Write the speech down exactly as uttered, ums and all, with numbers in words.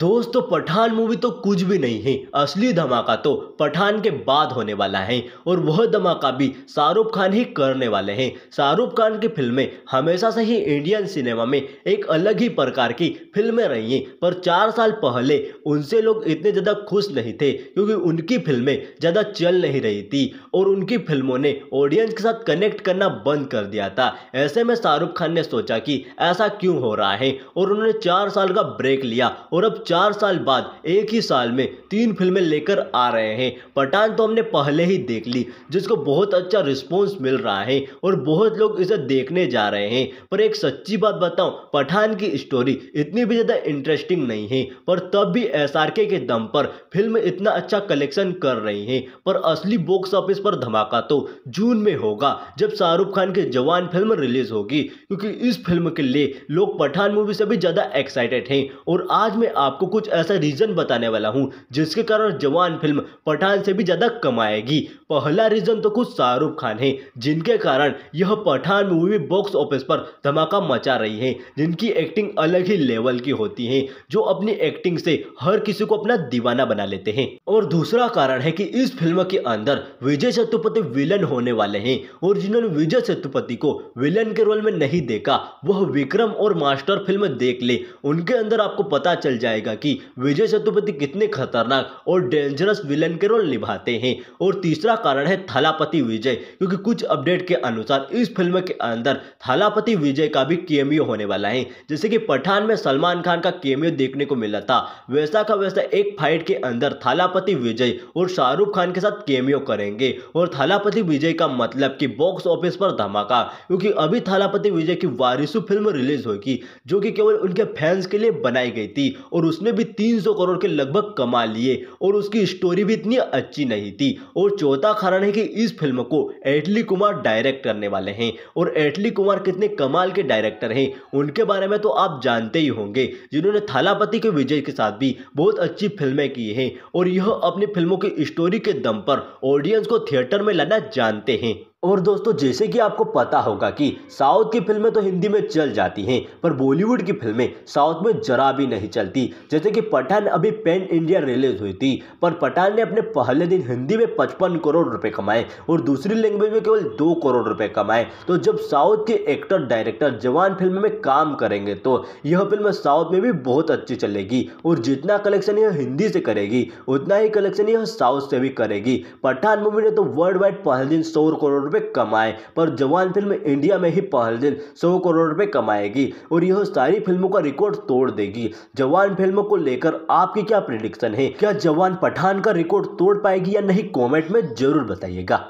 दोस्तों पठान मूवी तो कुछ भी नहीं है, असली धमाका तो पठान के बाद होने वाला है और वह धमाका भी शाहरुख खान ही करने वाले हैं। शाहरुख खान की फिल्में हमेशा से ही इंडियन सिनेमा में एक अलग ही प्रकार की फिल्में रही हैं, पर चार साल पहले उनसे लोग इतने ज़्यादा खुश नहीं थे क्योंकि उनकी फिल्में ज़्यादा चल नहीं रही थी और उनकी फिल्मों ने ऑडियंस के साथ कनेक्ट करना बंद कर दिया था। ऐसे में शाहरुख खान ने सोचा कि ऐसा क्यों हो रहा है और उन्होंने चार साल का ब्रेक लिया और चार साल बाद एक ही साल में तीन फिल्में लेकर आ रहे हैं। पठान तो हमने पहले ही देख ली, जिसको बहुत अच्छा रिस्पॉन्स मिल रहा है और बहुत लोग इसे देखने जा रहे हैं। पर एक सच्ची बात बताऊं, पठान की स्टोरी इतनी भी ज़्यादा इंटरेस्टिंग नहीं है, पर तब भी एस आर के के दम पर फिल्म इतना अच्छा कलेक्शन कर रही है। पर असली बॉक्स ऑफिस पर धमाका तो जून में होगा, जब शाहरुख खान की जवान फिल्म रिलीज होगी, क्योंकि इस फिल्म के लिए लोग पठान मूवी से भी ज़्यादा एक्साइटेड हैं। और आज मैं आपको कुछ ऐसा रीजन बताने वाला हूं जिसके कारण जवान फिल्म पठान से भी ज्यादा कमाएगी। पहला रीजन तो खुद शाहरुख खान है, जिनके कारण यह पठान मूवी बॉक्स ऑफिस पर धमाका मचा रही है, जिनकी एक्टिंग अलग ही लेवल की होती है, जो अपनी एक्टिंग से हर किसी को अपना दीवाना बना लेते हैं। और दूसरा कारण है कि इस फिल्म के अंदर विजय सेतुपति विलन होने वाले हैं और जिन्होंने विजय सेतुपति को विलन के रोल में नहीं देखा वह विक्रम और मास्टर फिल्म देख ले, उनके अंदर आपको पता चल जाएगा कि विजय सेतुपति कितने खतरनाक और डेंजरस विलन के रोल निभाते हैं। और तीसरा कारण है थालापति विजय, क्योंकि कुछ अपडेट के अनुसार इस फिल्म के अंदर थालापति विजय का भी कैमियो होने वाला है। जैसे कि पठान में सलमान खान का कैमियो देखने को मिला था, वैसा का वैसा एक फाइट के अंदर थालापति विजय और शाहरुख खान के साथ कैमियो करेंगे। और थालापति विजय का मतलब कि बॉक्स ऑफिस पर धमाका, क्योंकि अभी थालापति विजय की वारिस फिल्म रिलीज होगी जो कि केवल उनके फैंस के लिए बनाई गई थी और उसने भी तीन सौ करोड़ के लगभग कमा लिए और उसकी स्टोरी भी इतनी अच्छी नहीं थी। और चौथा कारण है कि इस फिल्म को एटली कुमार डायरेक्ट करने वाले हैं और एटली कुमार कितने कमाल के डायरेक्टर हैं उनके बारे में तो आप जानते ही होंगे, जिन्होंने थालापति के विजय के साथ भी बहुत अच्छी फिल्में की हैं और यह अपनी फिल्मों की स्टोरी के दम पर ऑडियंस को थिएटर में लाना जानते हैं। और दोस्तों जैसे कि आपको पता होगा कि साउथ की फिल्में तो हिंदी में चल जाती हैं, पर बॉलीवुड की फिल्में साउथ में जरा भी नहीं चलती। जैसे कि पठान अभी पैन इंडिया रिलीज हुई थी, पर पठान ने अपने पहले दिन हिंदी में पचपन करोड़ रुपए कमाए और दूसरी लैंग्वेज में केवल दो करोड़ रुपए कमाए। तो जब साउथ के एक्टर डायरेक्टर जवान फिल्म में काम करेंगे तो यह फिल्म साउथ में भी बहुत अच्छी चलेगी और जितना कलेक्शन यह हिंदी से करेगी उतना ही कलेक्शन यह साउथ से भी करेगी। पठान मूवी ने तो वर्ल्ड वाइड पहले दिन सौ करोड़ कमाए, पर जवान फिल्म इंडिया में ही पहले दिन सौ करोड़ रुपए कमाएगी और यह सारी फिल्मों का रिकॉर्ड तोड़ देगी। जवान फिल्म को लेकर आपकी क्या प्रेडिक्शन है? क्या जवान पठान का रिकॉर्ड तोड़ पाएगी या नहीं? कमेंट में जरूर बताइएगा।